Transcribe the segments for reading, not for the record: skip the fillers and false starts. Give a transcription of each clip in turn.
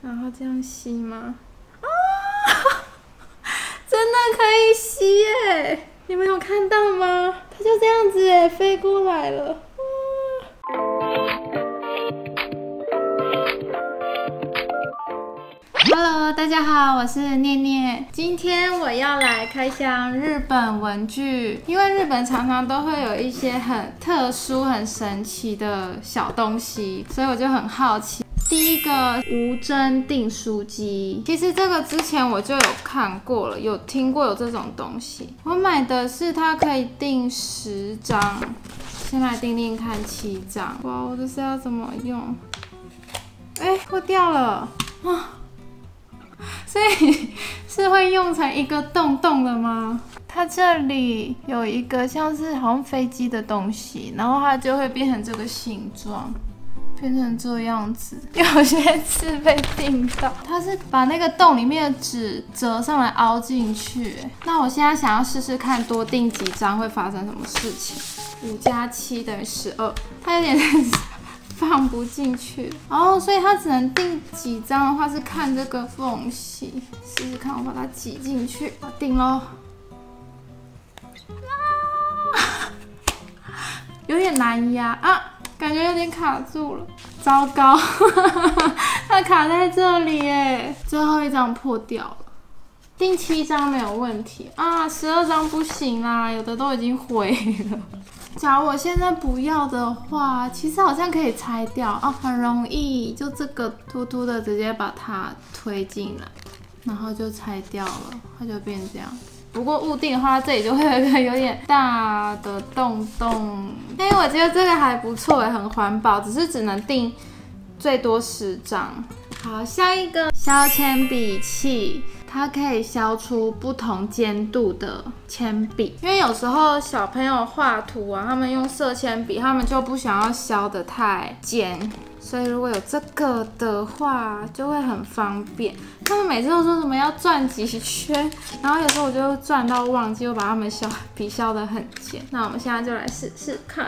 然后这样吸吗？啊，真的可以吸耶！你们有看到吗？它就这样子耶，飞过来了。 Hello， 大家好，我是念念。今天我要来开箱日本文具，因为日本常常都会有一些很特殊、很神奇的小东西，所以我就很好奇。第一个无针订书机，其实这个之前我就有看过了，有听过有这种东西。我买的是它可以订10张，先来订订看7张。哇，我这是要怎么用？哎，破掉了啊！ 所以是会用成一个洞洞的吗？它这里有一个像是好像飞机的东西，然后它就会变成这个形状，变成这样子。有些次被订到，它是把那个洞里面的纸折上来凹进去。那我现在想要试试看，多订几张会发生什么事情？5+7等于12，它有点放不进去，哦，所以它只能订几张的话是看这个缝隙，试试看我把它挤进去，我订咯。啊，有点难压啊，感觉有点卡住了，糟糕，它卡在这里耶，最后一张破掉了。 订7张没有问题啊，12张不行啦，有的都已经毁了。假如我现在不要的话，其实好像可以拆掉啊，很容易，就这个凸凸的直接把它推进来，然后就拆掉了，它就变这样。不过固定的话，这里就会有一个有点大的洞洞。哎，我觉得这个还不错哎，很环保，只是只能订最多10张。好，下一个削铅笔器。 它可以削出不同尖度的铅笔，因为有时候小朋友画图啊，他们用色铅笔，他们就不想要削得太尖，所以如果有这个的话，就会很方便。他们每次都说什么要转几圈，然后有时候我就转到忘记，我把他们削笔削得很尖。那我们现在就来试试看。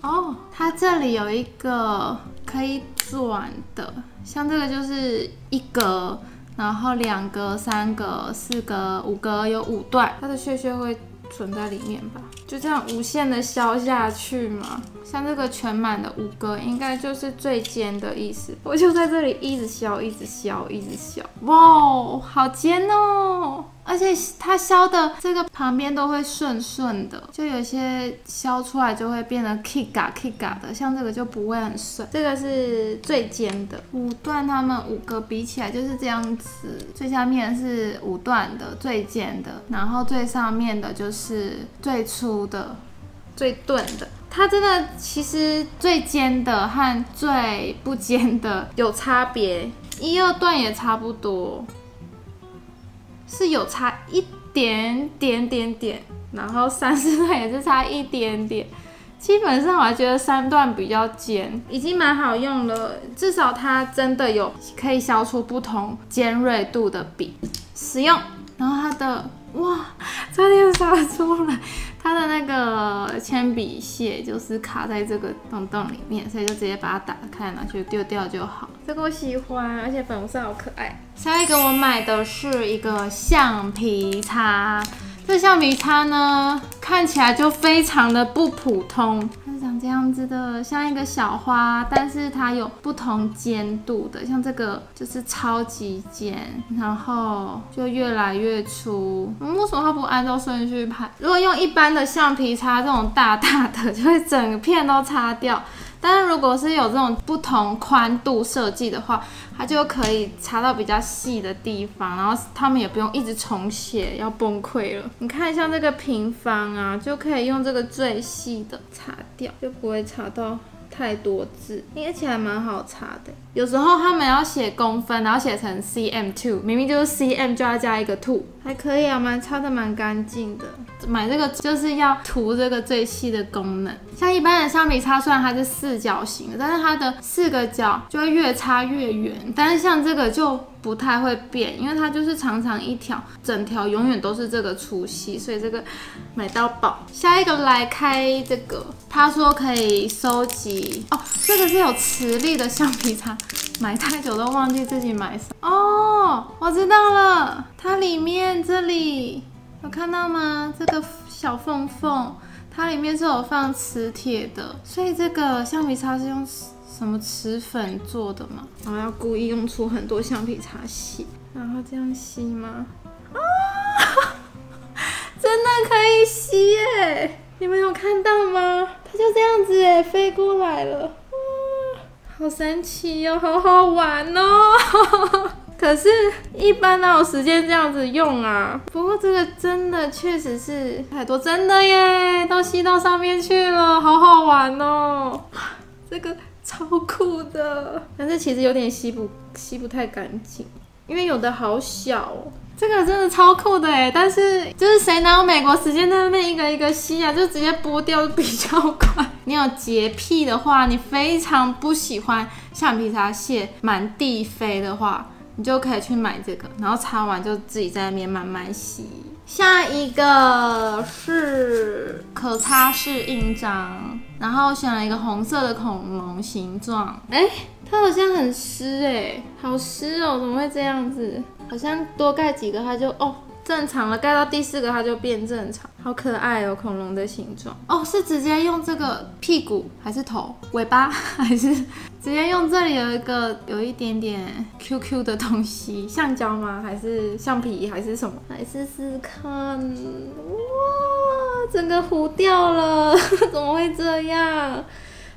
哦，它这里有一个可以转的，像这个就是一格。 然后2格、3格、4格、5格，有5段，它的屑屑会存在里面吧？就这样无限的削下去嘛。像这个全满的5格，应该就是最尖的意思。我就在这里一直削，一直削，一直削，哇，好尖哦！而且它削的这个旁边都会顺顺的，就有些削出来就会变得 kiga 的，像这个就不会很顺。这个是最尖的，5段它们5个比起来就是这样子，最下面是5段的最尖的，然后最上面的就是最粗的、最钝的。 它真的其实最尖的和最不尖的有差别，1、2段也差不多，是有差一点，然后3、4段也是差一点。 基本上我还觉得3段比较尖，已经蛮好用了。至少它真的有可以削出不同尖锐度的笔，实用。然后它的哇，差点洒出来，它的那个铅笔屑就是卡在这个洞洞里面，所以就直接把它打开，拿去丢掉就好。这个我喜欢，而且粉红色好可爱。下一个我买的是一个橡皮擦。 这橡皮擦呢，看起来就非常的不普通，它是长这样子的，像一个小花，但是它有不同尖度的，像这个就是超级尖，然后就越来越粗。为什么它不按照顺序排？如果用一般的橡皮擦，这种大大的就会整片都擦掉。 但是如果是有这种不同宽度设计的话，它就可以擦到比较细的地方，然后他们也不用一直重写，要崩溃了。你看，像这个平方啊，就可以用这个最细的擦掉，就不会擦到太多字，而且还蛮好擦的。有时候他们要写公分，然后写成 cm2， 明明就是 cm 就要加一个 2， 还可以啊，擦的蛮干净的。 买这个就是要涂这个最细的功能，像一般的橡皮擦，虽然它是四角形的，但是它的4个角就会越擦越圆。但是像这个就不太会变，因为它就是长长一条，整条永远都是这个粗细，所以这个买到宝。下一个来开这个，他说可以收集哦，这个是有磁力的橡皮擦，买太久都忘记自己买什么。哦，我知道了，它里面这里有看到吗？这个小缝缝，它里面是有放磁铁的，所以这个橡皮擦是用什么磁粉做的吗？然后要故意用出很多橡皮擦洗，然后这样吸吗？啊，真的可以吸耶！ 你们有看到吗？它就这样子哎，飞过来了，哇，好神奇哦，好好玩哦！可是，一般哪有时间这样子用啊？不过这个真的确实是太多，真的耶，都吸到上面去了，好好玩哦！这个超酷的，但是其实有点吸不太干净，因为有的好小哦。 这个真的超酷的哎，但是就是谁拿美国时间在那边一个一个吸啊，就直接剥掉比较快。你有洁癖的话，你非常不喜欢橡皮擦屑满地飞的话，你就可以去买这个，然后擦完就自己在那边慢慢吸。下一个是可擦式印章，然后选了一个红色的恐龙形状，哎，它好像很湿哎，好湿哦，怎么会这样子？ 好像多盖几个它就哦正常了，盖到第4个它就变正常，好可爱哦，恐龙的形状哦，是直接用这个屁股还是头、尾巴还是直接用这里有一个有一点点 QQ 的东西，橡胶吗？还是橡皮还是什么？来试试看，哇，整个糊掉了，怎么会这样？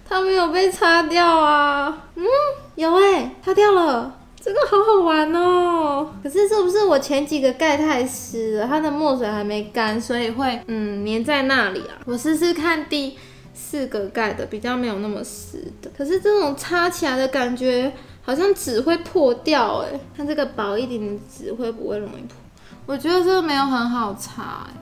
它没有被擦掉啊，嗯，有哎，擦掉了。 这个好好玩哦，可是是不是我前几个盖太湿了，它的墨水还没干，所以会粘在那里啊？我试试看第4个盖的，比较没有那么湿的。可是这种擦起来的感觉，好像纸会破掉哎。看这个薄一点的纸会不会容易破？我觉得这个没有很好擦哎。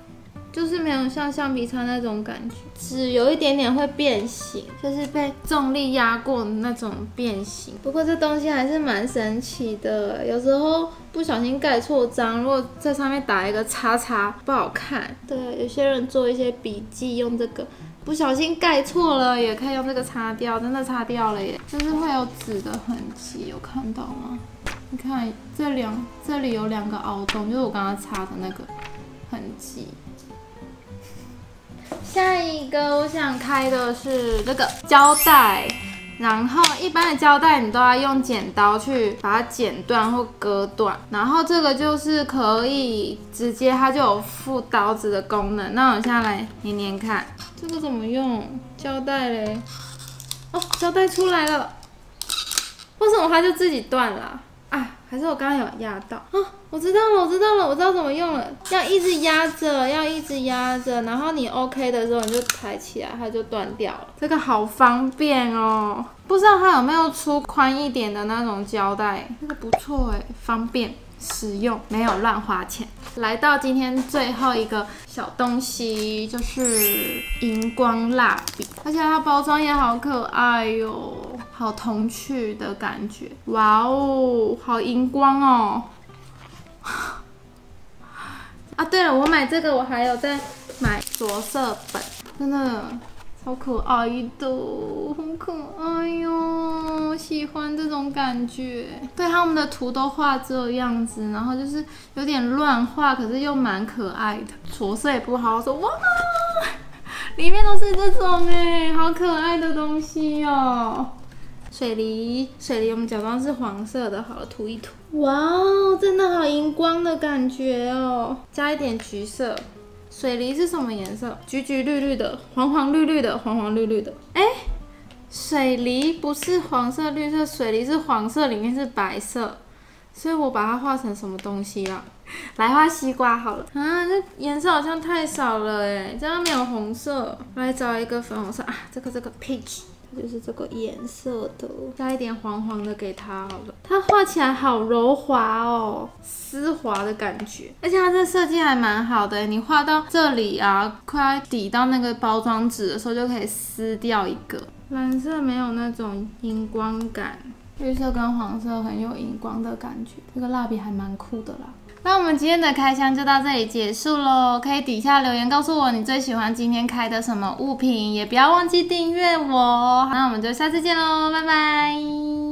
就是没有像橡皮擦那种感觉，纸有一点点会变形，就是被重力压过那种变形。不过这东西还是蛮神奇的，有时候不小心盖错章，如果在上面打一个叉叉，不好看。对，有些人做一些笔记用这个，不小心盖错了也可以用这个擦掉，真的擦掉了耶，就是会有纸的痕迹，有看到吗？你看这里有2个凹洞，就是我刚刚擦的那个痕迹。 下一个我想开的是这个胶带，然后一般的胶带你都要用剪刀去把它剪断或割断，然后这个就是可以直接它就有附刀子的功能。那我现在来黏黏看，这个怎么用胶带嘞？哦，胶带出来了，为什么它就自己断了啊？ 还是我刚刚有压到啊！我知道了，我知道怎么用了。要一直压着，然后你 OK 的时候你就抬起来，它就断掉了。这个好方便哦！不知道它有没有出宽一点的那种胶带，这个不错哎，方便实用，没有乱花钱。来到今天最后一个小东西，就是荧光蜡笔，而且它包装也好可爱哟、哦。 好童趣的感觉，哇哦，好荧光哦！啊，对了，我买这个，我还有在买着色本，真的超可爱的，好可爱哟，喜欢这种感觉。对，他们的图都画这样子，然后就是有点乱画，可是又蛮可爱的，着色也不好好说，哇！ 里面都是这种哎，好可爱的东西哦！水梨，我们假装是黄色的，好了，涂一涂。哇哦，真的好荧光的感觉哦！加一点橘色。水梨是什么颜色？橘橘绿绿的，黄黄绿绿的，哎，水梨不是黄色绿色，水梨是黄色，里面是白色，所以我把它画成什么东西啊？ 来画西瓜好了啊，这颜色好像太少了哎，这样没有红色。来找一个粉红色啊，这个 peach， 它就是这个颜色的，加一点黄黄的给它好了。它画起来好柔滑哦，丝滑的感觉，而且它这设计还蛮好的。你画到这里啊，快抵到那个包装纸的时候就可以撕掉一个。蓝色没有那种荧光感，绿色跟黄色很有荧光的感觉。这个蜡笔还蛮酷的啦。 那我们今天的开箱就到这里结束咯，可以底下留言告诉我你最喜欢今天开的什么物品，也不要忘记订阅我。那我们就下次见咯，拜拜。